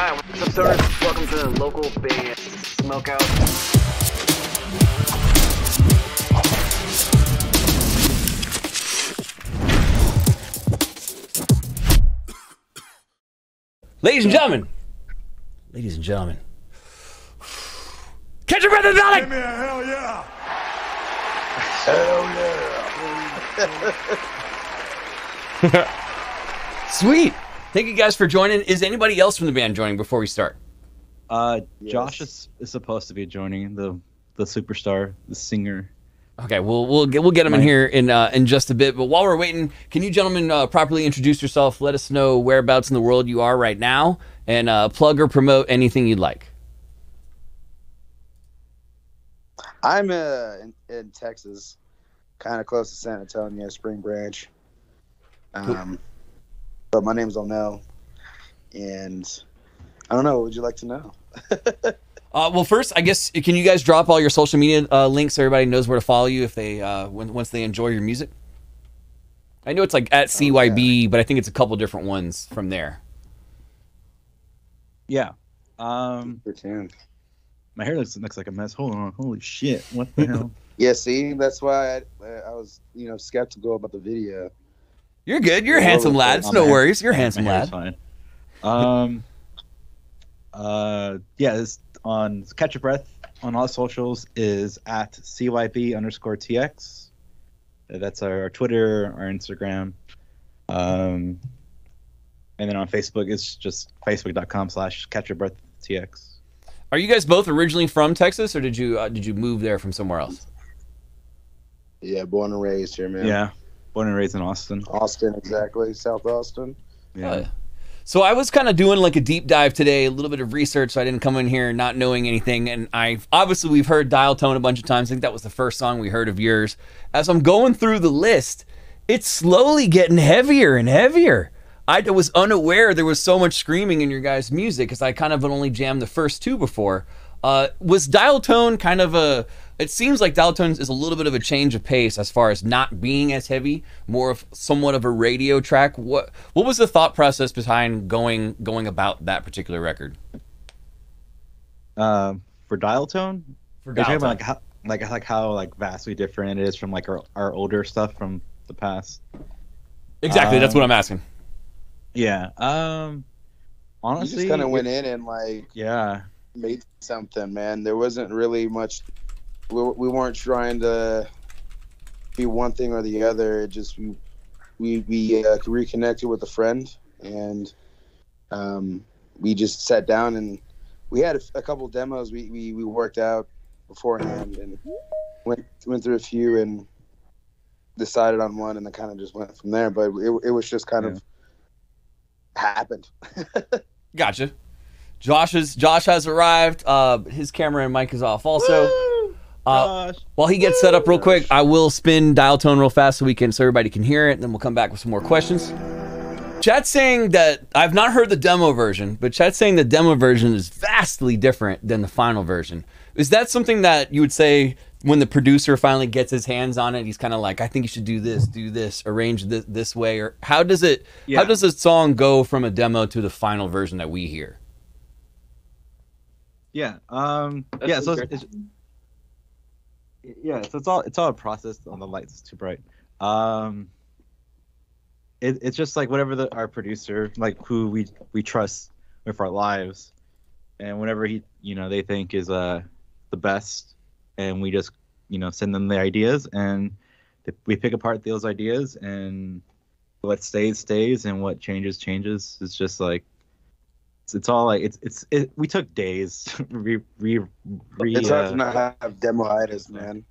Hi, what's up, sirs? Welcome to the local band Smoke Out. Ladies and gentlemen, Catch Your Breath and Valley! Give me a hell yeah! Hell yeah! Sweet! Thank you guys for joining. Is anybody else from the band joining before we start? Yes. Josh is supposed to be joining, the superstar, the singer. Okay, we'll get him in here in just a bit. But while we're waiting, can you gentlemen properly introduce yourself? Let us know whereabouts in the world you are right now, and plug or promote anything you'd like. I'm in Texas, kind of close to San Antonio, Spring Branch. Cool. But my name's Onel, and I don't know. What would you like to know? Well, first, I guess, can you guys drop all your social media links so everybody knows where to follow you if they once they enjoy your music? I know it's like at CYB, but I think it's a couple different ones from there. Yeah. My hair looks like a mess. Hold on. Holy shit. What the hell? Yeah, see, that's why I was, skeptical about the video. You're good. You're a handsome lad. It's no worries. You're a handsome lad. Fine. Yeah, it's on Catch Your Breath on all socials is at CYB_TX. That's our Twitter, our Instagram. And then on Facebook, it's just facebook.com/CatchYourBreathTX. Are you guys both originally from Texas, or did you move there from somewhere else? Yeah, born and raised here, man. Yeah. Born and raised in Austin. Austin, exactly. South Austin. Yeah. So I was kind of doing like a deep dive today, a little bit of research, so I didn't come in here not knowing anything. And we've heard Dial Tone a bunch of times. I think that was the first song we heard of yours. As I'm going through the list, it's slowly getting heavier and heavier. I was unaware there was so much screaming in your guys' music because I kind of only jammed the first two before. Was Dial Tone kind of it seems like Dial Tone is a little bit of a change of pace as far as not being as heavy, more of somewhat of a radio track. What was the thought process behind going about that particular record? For Dial Tone? For Dial Tone. About how vastly different it is from like our older stuff from the past. Exactly, that's what I'm asking. Yeah. Honestly, you just kind of went in and made something, man. There wasn't really much. We weren't trying to be one thing or the other. It just we reconnected with a friend, and we just sat down and we had a couple demos we worked out beforehand and went through a few and decided on one, and then kind of just went from there. But it was just kind of happened. Gotcha. Josh has arrived. His camera and mic is off also. Woo! While he gets set up real quick, I will spin Dial Tone real fast so everybody can hear it, and then we'll come back with some more questions. Chat's saying that I've not heard the demo version, but Chat's saying the demo version is vastly different than the final version. Is that something that you would say when the producer finally gets his hands on it, he's kind of like, I think you should do this, arrange this way, or how does a song go from a demo to the final version that we hear? Yeah. So it's all a process. On the light's too bright. It's just like whatever our producer, like who we trust with our lives, and whatever he they think is the best, and we just send them the ideas, and we pick apart those ideas, and what stays, and what changes. It's just like we took days. It's hard to not have demo hiatus, man.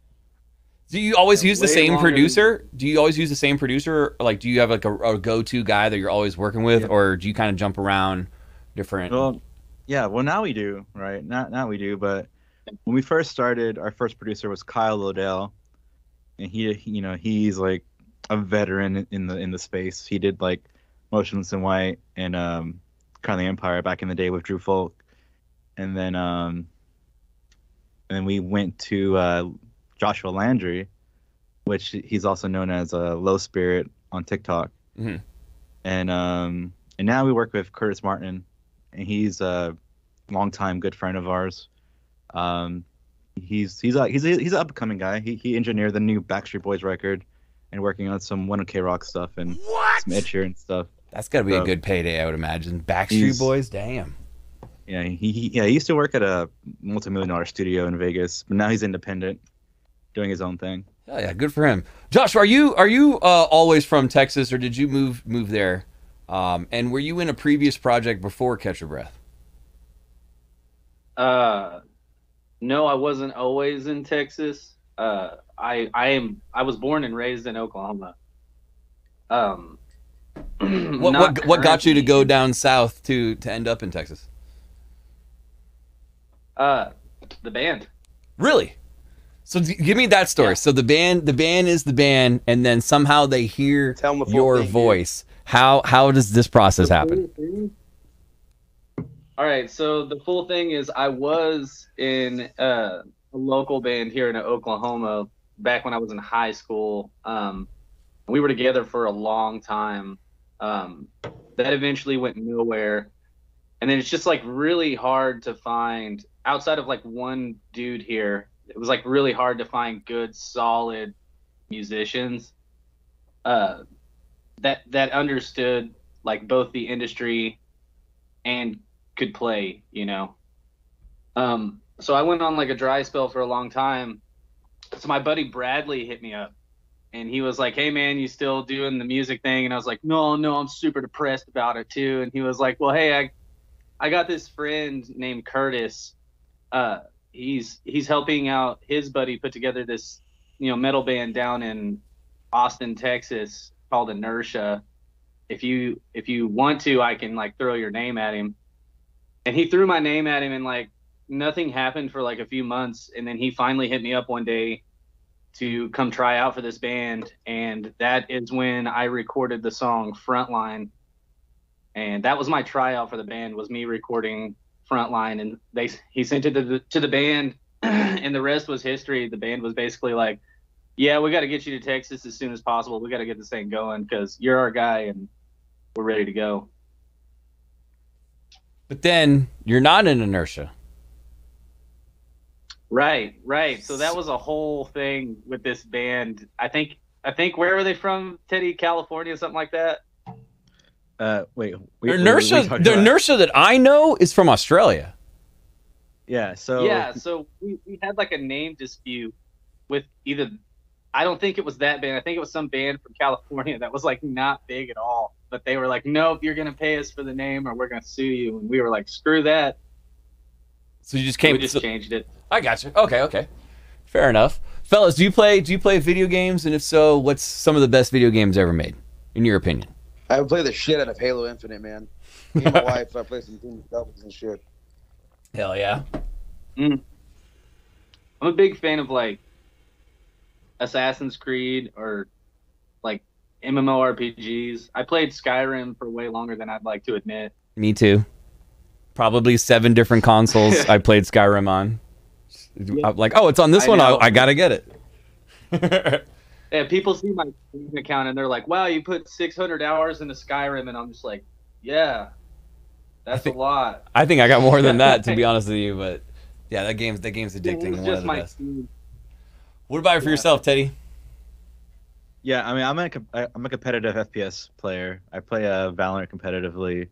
Do you always use the same producer? Like, do you have like a go-to guy that you're always working with, or do you kind of jump around different? Well, yeah. Well, now we do, right? Now we do. But when we first started, our first producer was Kyle Lodell, and he's like a veteran in the space. He did like Motionless in White and Crown of the Empire back in the day with Drew Folk, and then we went to Joshua Landry, which he's also known as Low Spirit on TikTok, and now we work with Curtis Martin and he's a longtime good friend of ours. He's an upcoming guy. He engineered the new Backstreet Boys record and working on some 1OK Rock stuff and some Ed Sheeran stuff. That's got to be a good payday, I would imagine. Backstreet Boys, damn. Yeah, he used to work at a multi-million-dollar studio in Vegas, but now he's independent, doing his own thing. Oh yeah, good for him. Josh, are you always from Texas, or did you move there? And were you in a previous project before Catch Your Breath? No, I wasn't always in Texas. I was born and raised in Oklahoma. What got you to go down south to end up in Texas? The band. Really? So give me that story. Yeah. So the band is the band, and then somehow they hear your voice. Dude. How does this process happen? All right. So the full thing is, I was in a local band here in Oklahoma back when I was in high school. We were together for a long time. That eventually went nowhere. And then it's just like really hard to find, outside of like one dude here, it was like really hard to find good, solid musicians that understood like both the industry and could play, you know. So I went on like a dry spell for a long time. So my buddy Bradley hit me up, and he was like, "Hey man, you still doing the music thing?" And I was like, "No, I'm super depressed about it too." And he was like, "Well, hey, I got this friend named Curtis. He's helping out his buddy put together this, you know, metal band down in Austin, Texas called Inertia. If you want to, I can like throw your name at him." And he threw my name at him, and like nothing happened for like a few months, and then he finally hit me up one day to come try out for this band, and that is when I recorded the song Frontline. And that was my tryout for the band, was me recording Frontline, and he sent it to the band, and the rest was history. The band was basically like, "Yeah, we got to get you to Texas as soon as possible. We got to get this thing going because you're our guy and we're ready to go." But then you're not in Inertia. Right. So that was a whole thing with this band. I think where were they from, Teddy? California, something like that. Wait, the Inertia that I know is from Australia. So we had like a name dispute with either, I don't think it was that band, I think it was some band from California that was like not big at all, but they were like, "Nope, you're gonna pay us for the name or we're gonna sue you." And we were like, "Screw that." So you just came, changed it. I got you. Okay, fair enough. Fellas, do you play video games, and if so, what's some of the best video games ever made in your opinion? I would play the shit out of Halo Infinite, man. Me and my wife, I play some Doom doubles and shit. Hell yeah. I'm a big fan of like Assassin's Creed or like MMORPGs. I played Skyrim for way longer than I'd like to admit. Me too. Probably 7 different consoles I played Skyrim on. Yeah. I'm like, "Oh, it's on this one. I gotta get it." Yeah, people see my Steam account and they're like, "Wow, you put 600 hours into Skyrim," and I'm just like, "Yeah, a lot." I think I got more than that, to be honest with you. But yeah, that game's addicting. It's just my Steam. What about for yourself, Teddy? Yeah, I mean, I'm a competitive FPS player. I play Valorant competitively.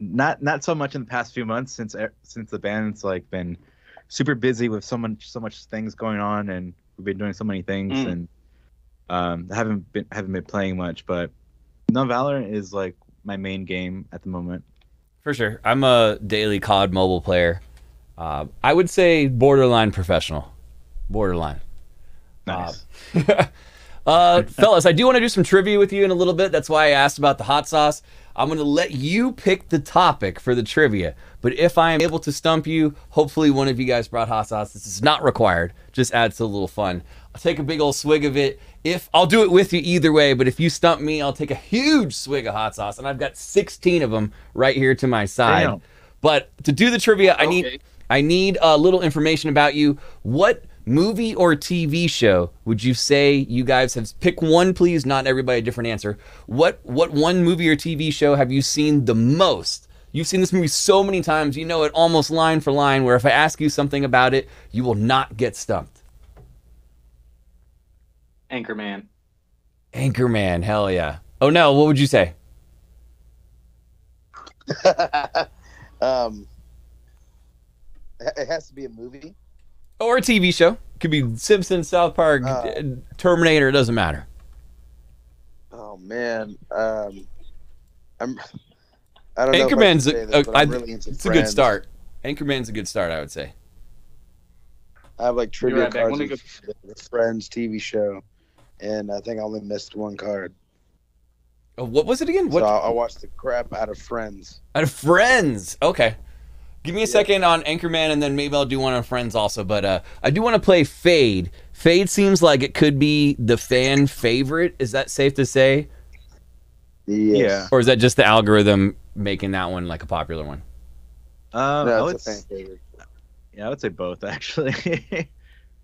Not so much in the past few months since the band's like been super busy with so much things going on, and we've been doing so many things, and I haven't been playing much, but no, Valorant is like my main game at the moment. For sure. I'm a daily COD mobile player. I would say borderline professional. Borderline. Nice. Fellas, I do want to do some trivia with you in a little bit. That's why I asked about the hot sauce. I'm going to let you pick the topic for the trivia, but if I am able to stump you, hopefully one of you guys brought hot sauce. This is not required. Just adds to a little fun. I'll take a big old swig of it. I'll do it with you either way, but if you stump me, I'll take a huge swig of hot sauce, and I've got 16 of them right here to my side. Damn. But to do the trivia, I need a little information about you. What movie or TV show would you say you guys have? Pick one, please. Not everybody a different answer. What one movie or TV show have you seen the most? You've seen this movie so many times, you know it almost line for line, where if I ask you something about it, you will not get stumped. Anchorman. Anchorman, hell yeah. Oh no, what would you say? It has to be a movie. Or a TV show. It could be Simpsons, South Park, Terminator, it doesn't matter. Oh man. I don't Anchorman's know this, I'm really into it's Friends. A good start. Anchorman's a good start, I would say. I have like trivia cards with Friends TV show, and I think I only missed one card. Oh, what was it again? So I watched the crap out of Friends. Out of Friends? Okay. Give me a second on Anchorman, and then maybe I'll do one on Friends also. But I do want to play Fade. Fade seems like it could be the fan favorite. Is that safe to say? Yes. Yeah. Or is that just the algorithm making that one like a popular one? No, it's a fan favorite. Yeah, I would say both, actually.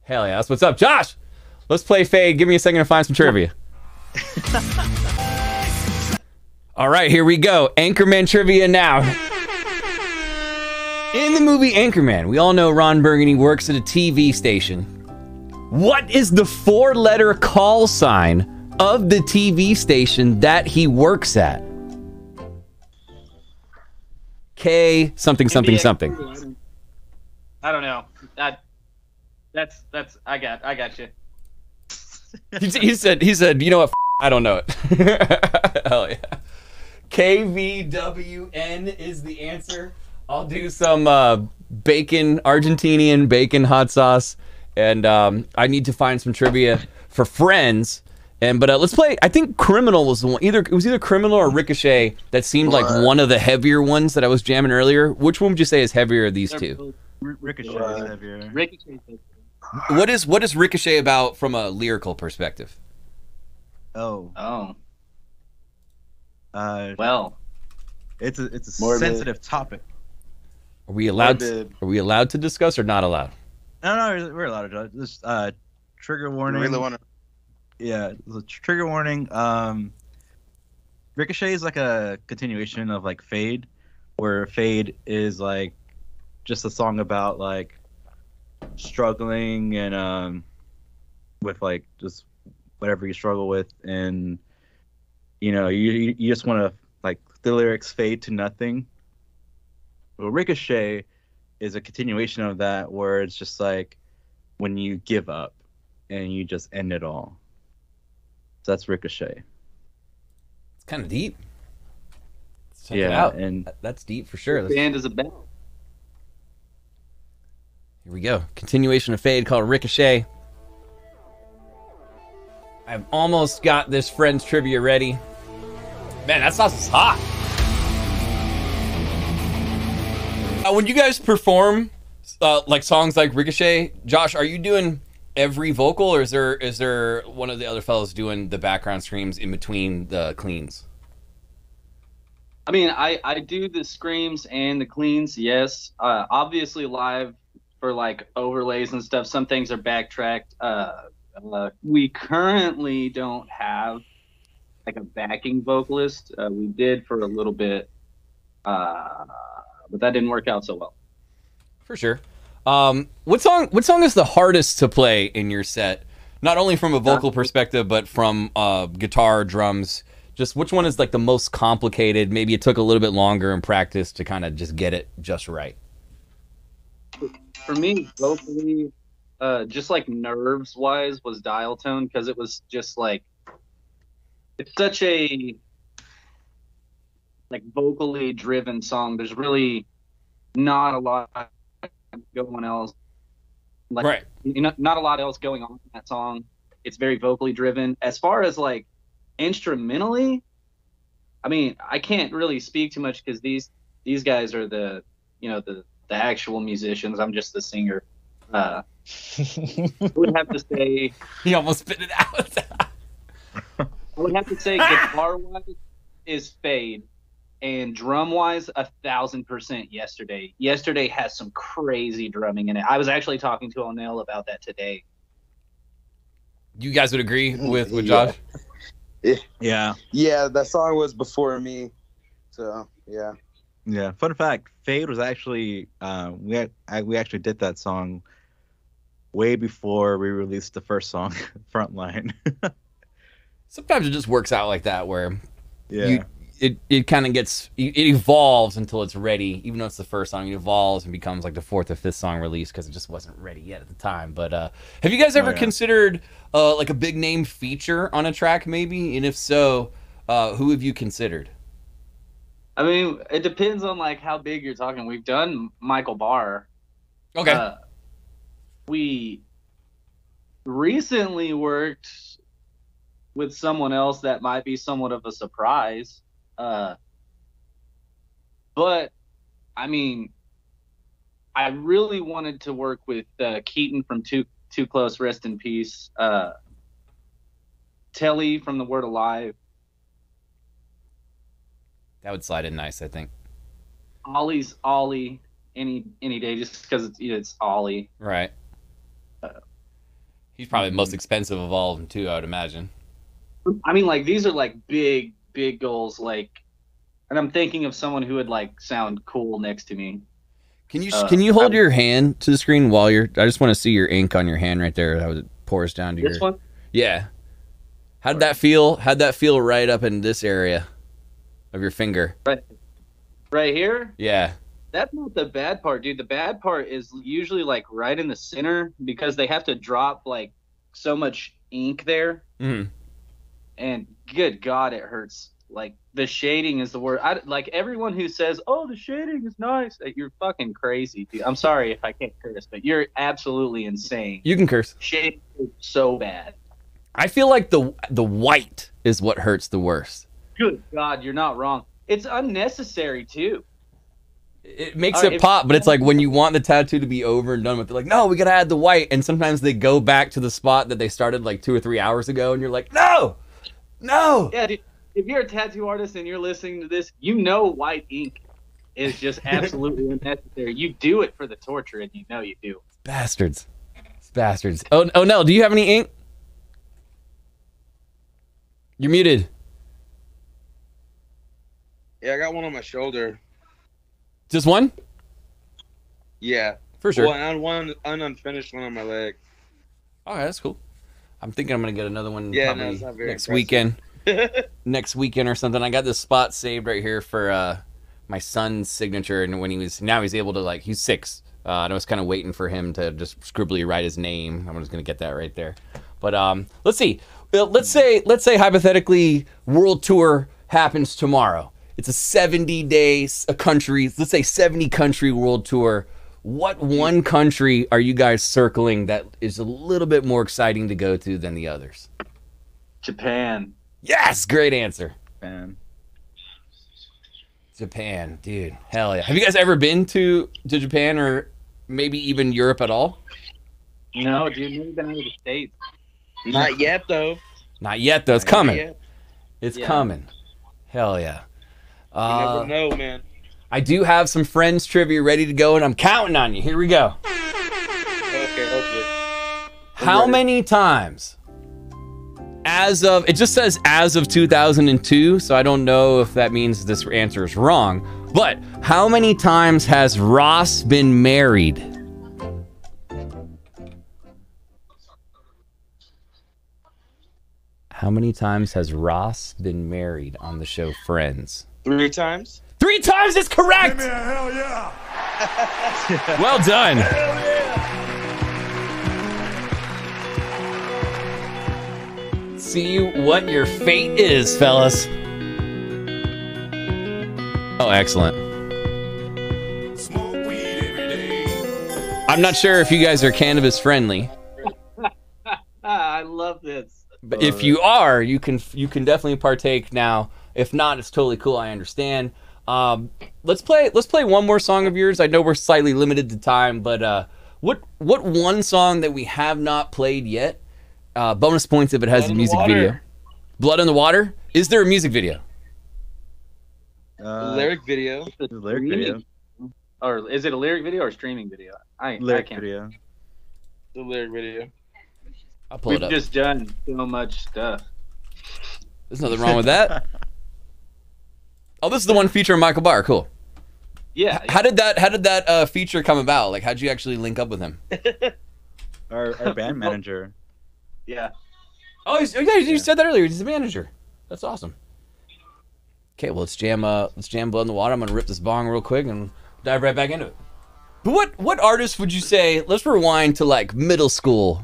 Hell yeah, that's what's up. Josh, let's play Fade. Give me a second to find some trivia. All right, here we go. Anchorman trivia now. In the movie Anchorman, we all know Ron Burgundy works at a TV station. What is the four-letter call sign of the TV station that he works at? K something something something. I don't know. That's I got you. He said you know what, I don't know it. Hell yeah. KVWN is the answer. I'll do some bacon, Argentinian bacon hot sauce, and I need to find some trivia for Friends. But let's play. I think Criminal was the one. It was either Criminal or Ricochet that seemed like one of the heavier ones that I was jamming earlier. Which one would you say is heavier of these two? Ricochet is heavier. What is Ricochet about from a lyrical perspective? Well, it's a morbid, sensitive topic. Are we allowed to discuss or not allowed? No, we're allowed to. This trigger warning. Really want to. Yeah, the trigger warning. Ricochet is like a continuation of like Fade, where Fade is like just a song about like struggling and with like just whatever you struggle with, and you know you just want to, like, the lyrics fade to nothing. Well, Ricochet is a continuation of that, where it's just like when you give up and you just end it all. So that's Ricochet. It's kind of deep. Let's check it out. And that's deep for sure. The band is a band. Here we go. Continuation of Fade called Ricochet. I've almost got this Friends trivia ready. Man, that sauce is hot. When you guys perform like songs like Ricochet, Josh, are you doing every vocal, or is there one of the other fellows doing the background screams in between the cleans? I mean, I do the screams and the cleans, yes. Obviously live for like overlays and stuff, some things are backtracked. We currently don't have like a backing vocalist. We did for a little bit, but that didn't work out so well. For sure. What song is the hardest to play in your set? Not only from a vocal perspective, but from guitar, drums. Just which one is like the most complicated? Maybe it took a little bit longer in practice to kind of just get it just right. For me, vocally, just like nerves wise, was Dial Tone, because it was just like, it's such a like vocally driven song. There's really not a lot going else, like, right, you know, not a lot else going on in that song. It's very vocally driven. As far as like instrumentally, I mean, I can't really speak too much because these guys are the, you know, the actual musicians. I'm just the singer. I would have to say he almost spit it out. I would have to say guitar wise is Fade. And drum-wise, 1,000% yesterday. Yesterday has some crazy drumming in it. I was actually talking to Onel about that today. You guys would agree with Josh? Yeah. Yeah, that song was before me. So, yeah. Yeah. Fun fact, Fade was actually, we actually did that song way before we released the first song, Frontline. Sometimes it just works out like that where it kind of gets, it evolves until it's ready. Even though it's the first song, it evolves and becomes like the fourth or fifth song release because it just wasn't ready yet at the time. But have you guys ever considered like a big name feature on a track maybe? And if so, who have you considered? I mean, it depends on like how big you're talking. We've done Michael Barr. Okay. We recently worked with someone else that might be somewhat of a surprise. But I mean, I really wanted to work with Keaton from Too Close, rest in peace. Telly from The Word Alive. That would slide in nice, I think. Ollie's Ollie any day, just because it's Ollie. Right. He's probably the most expensive of all of them too, I would imagine. I mean, like these are like big goals, like, and I'm thinking of someone who would like sound cool next to me. Can you hold your hand to the screen while you're? I just want to see your ink on your hand right there. How it pours down to this one. Yeah. How'd that feel? How'd that feel right up in this area of your finger? Right here. Yeah. That's not the bad part, dude. The bad part is usually like right in the center because they have to drop like so much ink there. Mm-hmm. And good God, it hurts. Like the shading is the word. Like everyone who says, "Oh, the shading is nice," you're fucking crazy, dude. I'm sorry if I can't curse, but you're absolutely insane. You can curse. Shading is so bad. I feel like the white is what hurts the worst. Good God, you're not wrong. It's unnecessary too. It makes it pop, but it's like when you want the tattoo to be over and done with, they're like, no, we gotta add the white. And sometimes they go back to the spot that they started like 2 or 3 hours ago, and you're like, no. No. Yeah, dude, if you're a tattoo artist and you're listening to this, you know white ink is just absolutely unnecessary. You do it for the torture, and you know you do. Bastards. It's bastards. Oh no, do you have any ink? You're muted. Yeah, I got one on my shoulder. Just one? Yeah. For sure. One unfinished one on my leg. All right, that's cool. I'm thinking I'm going to get another one next weekend. Next weekend or something. I got this spot saved right here for my son's signature. And when now he's able to, like, he's 6. And I was kind of waiting for him to just scribbly write his name. I'm just going to get that right there. But let's see. Let's say hypothetically World Tour happens tomorrow. It's a 70-day country. Let's say 70-country World Tour. What one country are you guys circling that is a little bit more exciting to go to than the others? Japan. Yes, great answer. Japan, dude, hell yeah. Have you guys ever been to Japan or maybe even Europe at all? No, dude, never been out of the States. Not yet, though. Not yet, though. It's coming. It's coming. Hell yeah. You never know, man. I do have some Friends trivia ready to go, and I'm counting on you. Here we go. Okay. How many times, it just says as of 2002, so I don't know if that means this answer is wrong, but how many times has Ross been married? How many times has Ross been married on the show Friends? 3 times. 3 times is correct! Give me a hell yeah! Well done. Hell yeah. See what your fate is, fellas. Oh, excellent. Smoke weed every day. I'm not sure if you guys are cannabis friendly. I love this. But if you are, you can definitely partake now. If not, it's totally cool, I understand. Let's play one more song of yours. I know we're slightly limited to time, but what one song that we have not played yet? Bonus points if it has a music video. Blood in the Water. Is there a music video? Lyric video. Lyric video. Or is it a lyric video or a streaming video? I can't. The lyric video. I'll pull it up. We've just done so much stuff. There's nothing wrong with that. Oh, this is the one featuring Michael Barr. Cool. Yeah. How did that feature come about? Like, how'd you actually link up with him? Our band manager. Yeah. Oh, you said that earlier. He's the manager. That's awesome. Okay, well, let's jam Blood in the Water. I'm gonna rip this bong real quick and dive right back into it. But what artists would you say? Let's rewind to like middle school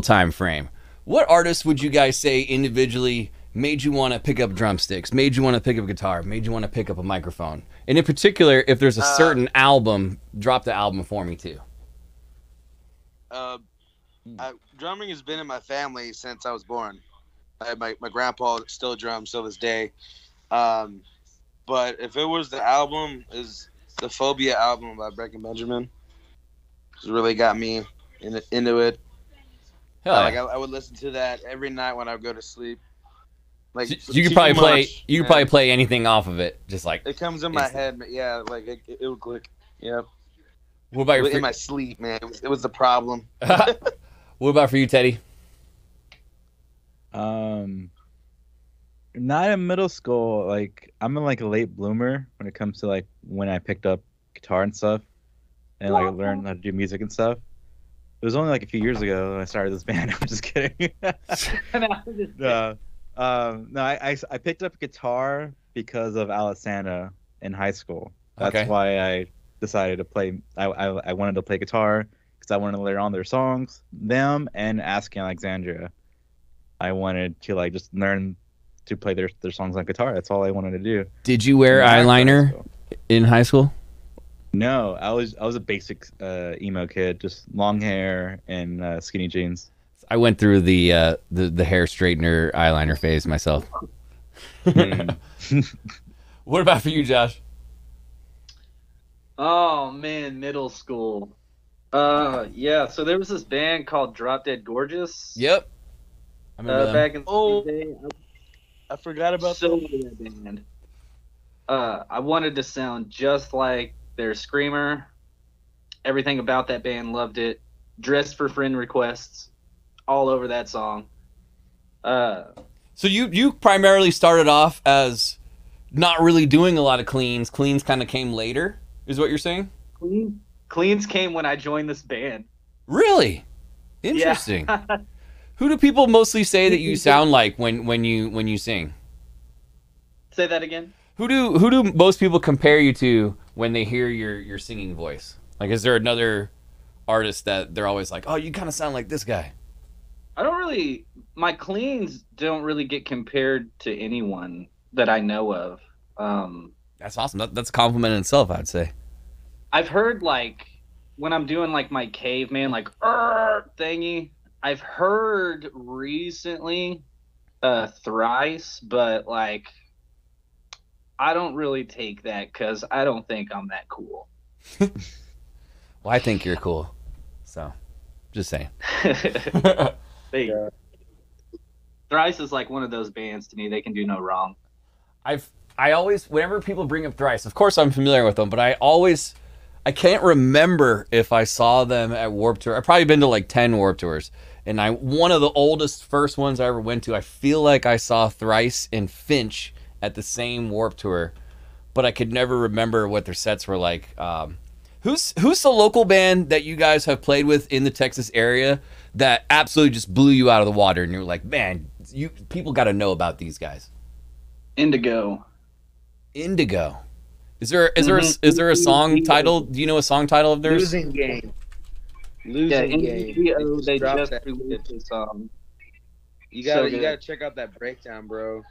time frame. What artists would you guys say individually made you want to pick up drumsticks, made you want to pick up guitar, made you want to pick up a microphone? And in particular, if there's a certain album, drop the album for me too. Drumming has been in my family since I was born. My grandpa still drums till this day. But if it was the album, is the Phobia album by Breaking Benjamin. It's really got me into it. Hell yeah. Like I would listen to that every night when I would go to sleep. Like, so you could probably play anything off of it, just like it comes in my head. But yeah, like it would click. Yeah. What about in my sleep, man? It was the problem. What about for you, Teddy? Not in middle school. Like I'm in like a late bloomer when it comes to like when I picked up guitar and stuff, and like I learned how to do music and stuff. It was only like a few years ago when I started this band. I'm just kidding. No, I picked up guitar because of Alessandra in high school. That's okay. Why I decided to play. I wanted to play guitar because I wanted to learn on their songs, them and Asking Alexandria. I wanted to like just learn to play their songs on guitar. That's all I wanted to do. Did you wear eyeliner in high school? No, I was a basic emo kid, just long hair and skinny jeans. I went through the hair straightener eyeliner phase myself. What about for you, Josh? Oh man, middle school. Yeah, so there was this band called Drop Dead Gorgeous. Yep. I remember them. Back in the day. I forgot about that band. I wanted to sound just like their screamer. Everything about that band, loved it. Dressed for Friend Requests. All over that song. So you primarily started off as not really doing a lot of cleans. Cleans kind of came later, is what you're saying? Cleans came when I joined this band. Really? Interesting. Yeah. Who do people mostly say that you sound like when you sing? Say that again? Who do most people compare you to when they hear your singing voice? Like, is there another artist that they're always like, oh, you kind of sound like this guy? I don't really, my cleans don't really get compared to anyone that I know of. That's awesome. That's a compliment in itself, I'd say. I've heard like when I'm doing like my caveman like thingy, I've heard recently Thrice, but like I don't really take that because I don't think I'm that cool. Well, I think you're cool. So just saying. Thrice is like one of those bands to me. They can do no wrong. I always, whenever people bring up Thrice, of course I'm familiar with them, but I can't remember if I saw them at Warped Tour. I've probably been to like 10 Warped Tours, and one of the oldest first ones I ever went to, I feel like I saw Thrice and Finch at the same Warped Tour, but I could never remember what their sets were like. Who's the local band that you guys have played with in the Texas area that absolutely just blew you out of the water and you're like, man, people got to know about these guys? Indigo. Is there a song title? Do you know a song title of theirs? Losing Game. Indigo, they just released this song. You gotta check out that breakdown, bro.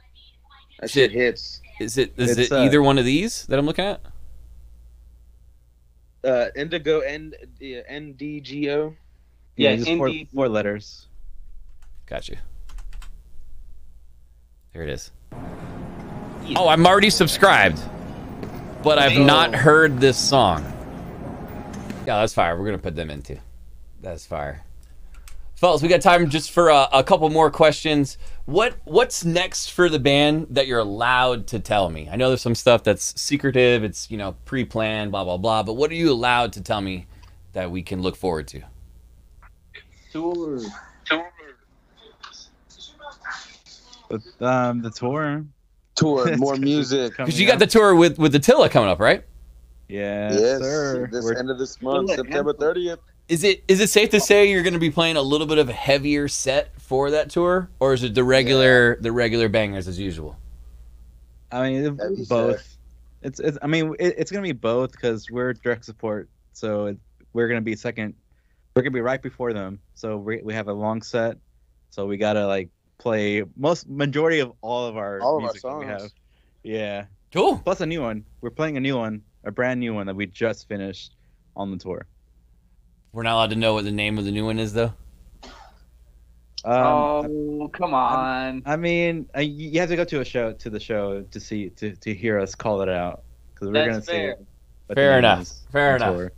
That shit hits. Is it either one of these that I'm looking at? Indigo and NDGO. Yeah, just four letters. Gotcha. There it is. Oh, I'm already subscribed, but I've not heard this song. Yeah, that's fire. We're gonna put them in too. That's fire. Fellas, we got time just for a couple more questions. What's next for the band that you're allowed to tell me? I know there's some stuff that's secretive, it's, you know, pre-planned, blah, blah, blah, but what are you allowed to tell me that we can look forward to? The tour. Tour, more music. Because you got the tour with Attila coming up, right? Yeah, yes, sir. This end of this month, September 30th. Is it safe to say you're going to be playing a little bit of a heavier set for that tour, or is it the regular bangers as usual? I mean, it's both. It's I mean, it's going to be both because we're direct support, so we're going to be second. We're going to be right before them, so we have a long set, so we got to like play majority of all of our songs. That we have. Yeah. Cool. Plus a new one. We're playing a new one, a brand new one that we just finished on the tour. We're not allowed to know what the name of the new one is, though. Oh, come on! I mean, you have to go to the show to see to hear us call it out because we're gonna see it. Fair enough. Fair enough. Tour.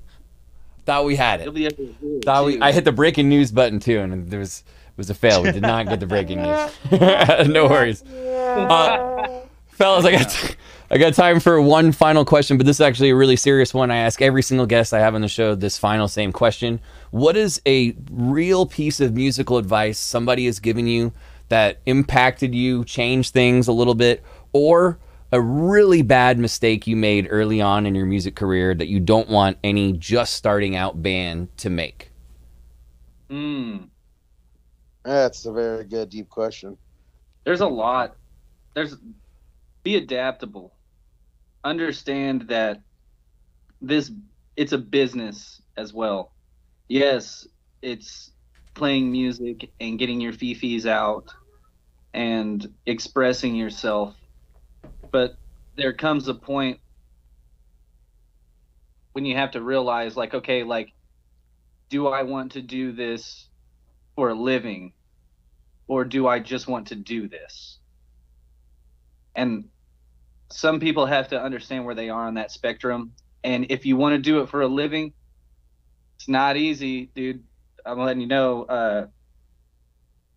Thought we had it. I hit the breaking news button too, and it was a fail. We did not get the breaking news. No worries, fellas. I got time for one final question, but this is actually a really serious one. I ask every single guest I have on the show this final same question. What is a real piece of musical advice somebody has given you that impacted you, changed things a little bit, or a really bad mistake you made early on in your music career that you don't want any just starting out band to make? That's a very good, deep question. There's a lot. Be adaptable. Understand that it's a business as well. Yes, it's playing music and getting your fifis out and expressing yourself, but there comes a point when you have to realize, like, okay, like, do I want to do this for a living, or do I just want to do this? And some people have to understand where they are on that spectrum. And if you want to do it for a living, it's not easy, dude. I'm letting you know,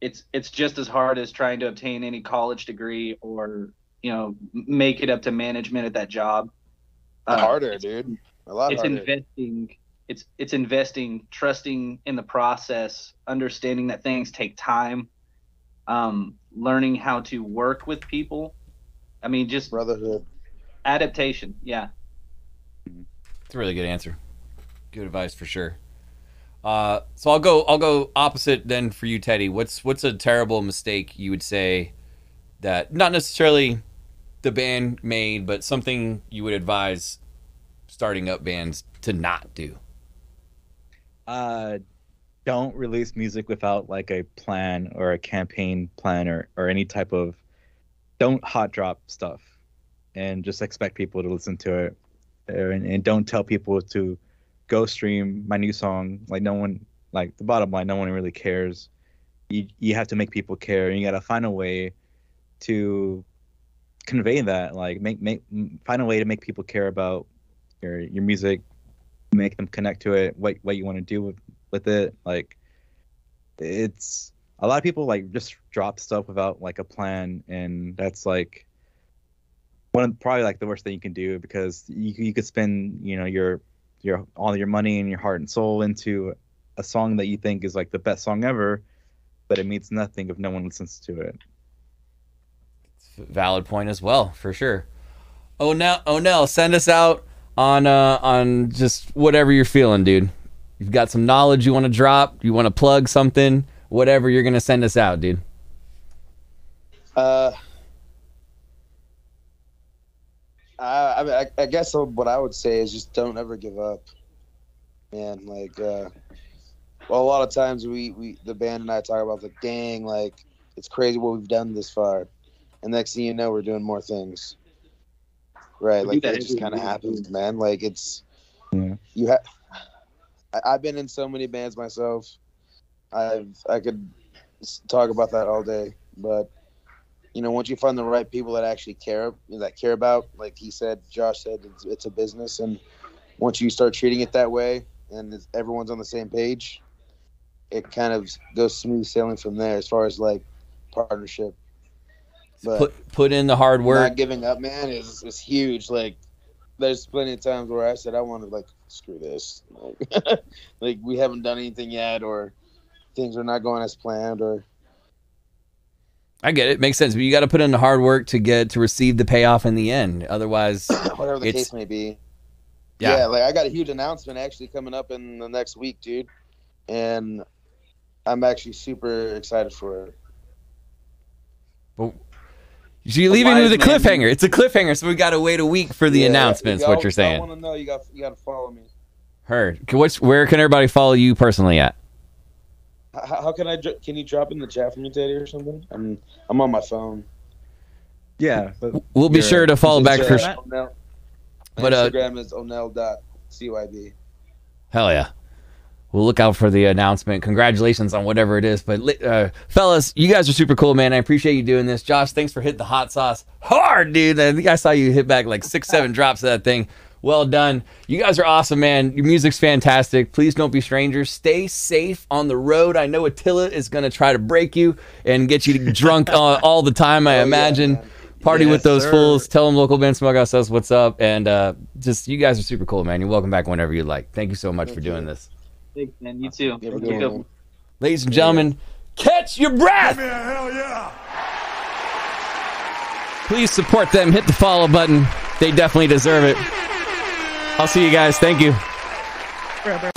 it's just as hard as trying to obtain any college degree or, you know, make it up to management at that job. Harder, dude. A lot harder. It's investing. It's investing, trusting in the process, understanding that things take time, learning how to work with people. I mean, just brotherhood, adaptation. Yeah, it's a really good answer. Good advice for sure. So I'll go opposite then for you, Teddy. What's a terrible mistake you would say that not necessarily the band made, but something you would advise starting up bands to not do? Don't release music without like a plan or a campaign plan or any type of. Don't hot drop stuff and just expect people to listen to it, and don't tell people to go stream my new song. Like, no one, like, the bottom line, no one really cares. You have to make people care, and you gotta find a way to convey that. Like, find a way to make people care about your music, make them connect to it, what you want to do with it. Like, it's a lot of people like just drop stuff without like a plan, and that's like probably like the worst thing you can do, because you could spend, you know, your all your money and your heart and soul into a song that you think is like the best song ever, but it means nothing if no one listens to it. It's a valid point as well, for sure. Onel, send us out on just whatever you're feeling, dude. You've got some knowledge you want to drop, you want to plug something. Whatever you're gonna send us out, dude. I guess what I would say is just don't ever give up, man. Like, well, a lot of times we the band and I talk about, like, dang, like, it's crazy what we've done this far, and next thing you know, we're doing more things. Right? Like, that just kind of happens, man. Like, it's you have. I've been in so many bands myself. I could talk about that all day, but, you know, once you find the right people that actually care, about, like he said, Josh said, it's a business, and once you start treating it that way, and everyone's on the same page, it kind of goes smooth sailing from there as far as like partnership. But put in the hard work. Not giving up, man, is huge. Like, there's plenty of times where I said I want to like screw this, like, like we haven't done anything yet, or things are not going as planned, or. I get it. Makes sense. But you got to put in the hard work to get to receive the payoff in the end. Otherwise, whatever the case may be. Yeah. Like I got a huge announcement actually coming up in the next week, dude. And I'm actually super excited for it. Well, you're leaving with a cliffhanger. It's a cliffhanger. So we got to wait a week for the announcements. What you're saying. I want to know. You got to follow me. Heard. Where can everybody follow you personally at? How can I? Can you drop in the chat for me, Teddy, or something? I'm on my phone. Yeah, but we'll be sure to follow back for. Onel. But Instagram is onel.cyd. Hell yeah! We'll look out for the announcement. Congratulations on whatever it is, but fellas, you guys are super cool, man. I appreciate you doing this, Josh. Thanks for hitting the hot sauce hard, dude. I think I saw you hit back like 6, 7 drops of that thing. Well done. You guys are awesome, man. Your music's fantastic. Please don't be strangers. Stay safe on the road. I know Attila is going to try to break you and get you drunk all the time, I imagine. Yeah, party with those fools. Tell them Local Band Smokeout says what's up. And just, you guys are super cool, man. You're welcome back whenever you like. Thank you so much for doing this. Thanks, man. You too. Thank you. Ladies and gentlemen, Catch Your Breath. Give me a hell yeah. Please support them. Hit the follow button. They definitely deserve it. I'll see you guys. Thank you.